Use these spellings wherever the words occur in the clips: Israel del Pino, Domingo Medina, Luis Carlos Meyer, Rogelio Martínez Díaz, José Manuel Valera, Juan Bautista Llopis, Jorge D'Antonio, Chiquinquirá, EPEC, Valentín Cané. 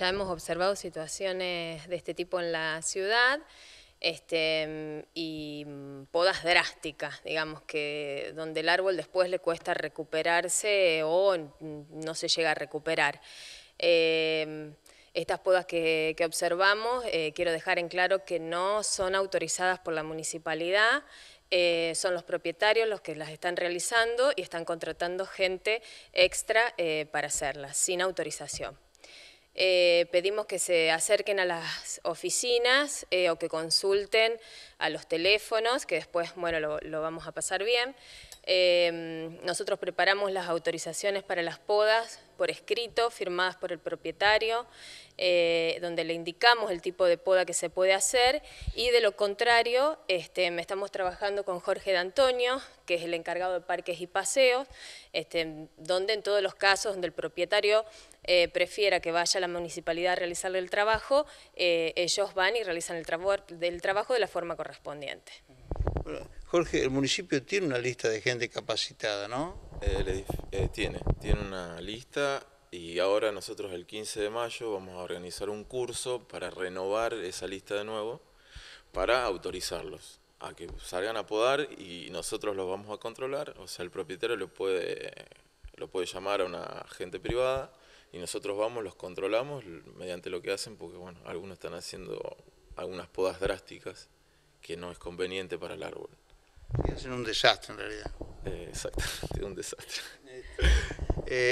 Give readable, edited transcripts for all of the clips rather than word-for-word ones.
ya hemos observado situaciones de este tipo en la ciudad, y podas drásticas, digamos, que donde el árbol después le cuesta recuperarse o no se llega a recuperar. Estas podas que observamos, quiero dejar en claro que no son autorizadas por la municipalidad, son los propietarios los que las están realizando y están contratando gente extra para hacerlas, sin autorización. Pedimos que se acerquen a las oficinas o que consulten a los teléfonos, que después, bueno, lo vamos a pasar bien. Nosotros preparamos las autorizaciones para las podas por escrito, firmadas por el propietario, donde le indicamos el tipo de poda que se puede hacer, y de lo contrario estamos trabajando con Jorge D'Antonio, que es el encargado de parques y paseos, donde en todos los casos donde el propietario prefiera que vaya a la municipalidad a realizarle el trabajo, ellos van y realizan el trabajo de la forma correspondiente. Jorge, el municipio tiene una lista de gente capacitada, ¿no? Tiene una lista, y ahora nosotros el 15 de mayo vamos a organizar un curso para renovar esa lista de nuevo, para autorizarlos a que salgan a podar, y nosotros los vamos a controlar. O sea, el propietario lo puede llamar a una gente privada y nosotros vamos, los controlamos mediante lo que hacen, porque bueno, algunos están haciendo algunas podas drásticas que no es conveniente para el árbol. Y hacen un desastre en realidad. Exactamente, un desastre.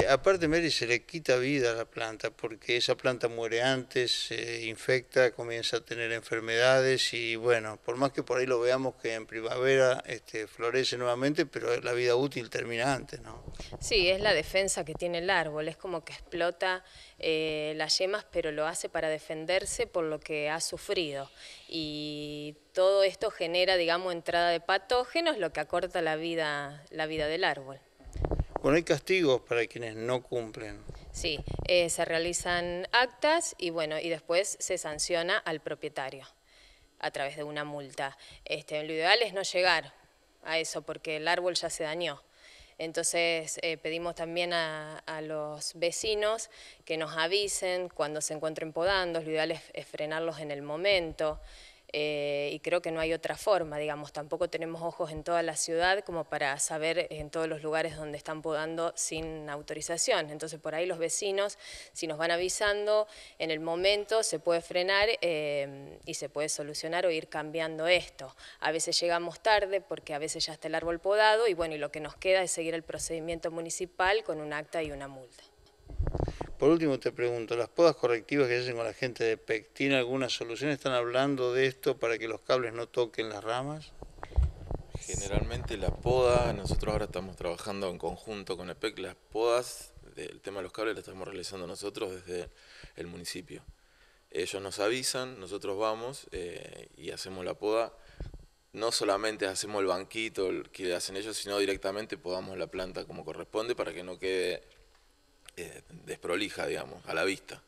Aparte, Mary, se le quita vida a la planta, porque esa planta muere antes, se infecta, comienza a tener enfermedades y bueno, por más que por ahí lo veamos que en primavera florece nuevamente, pero la vida útil termina antes, ¿no? Sí, es la defensa que tiene el árbol, es como que explota las yemas, pero lo hace para defenderse por lo que ha sufrido. Y todo esto genera, digamos, entrada de patógenos, lo que acorta la vida del árbol. Bueno, hay castigos para quienes no cumplen. Sí, se realizan actas y bueno, y después se sanciona al propietario a través de una multa. Lo ideal es no llegar a eso, porque el árbol ya se dañó. Entonces pedimos también a los vecinos que nos avisen cuando se encuentren podando. Lo ideal es frenarlos en el momento. Y creo que no hay otra forma, digamos, tampoco tenemos ojos en toda la ciudad como para saber en todos los lugares donde están podando sin autorización. Entonces por ahí los vecinos, si nos van avisando, en el momento se puede frenar y se puede solucionar o ir cambiando esto. A veces llegamos tarde porque a veces ya está el árbol podado y bueno, y lo que nos queda es seguir el procedimiento municipal con un acta y una multa. Por último te pregunto, las podas correctivas que hacen con la gente de EPEC, ¿tiene alguna solución? ¿Están hablando de esto para que los cables no toquen las ramas? Generalmente la poda, nosotros ahora estamos trabajando en conjunto con EPEC, las podas del tema de los cables las estamos realizando nosotros desde el municipio. Ellos nos avisan, nosotros vamos y hacemos la poda. No solamente hacemos el banquito que hacen ellos, sino directamente podamos la planta como corresponde para que no quede desprolija, digamos, a la vista.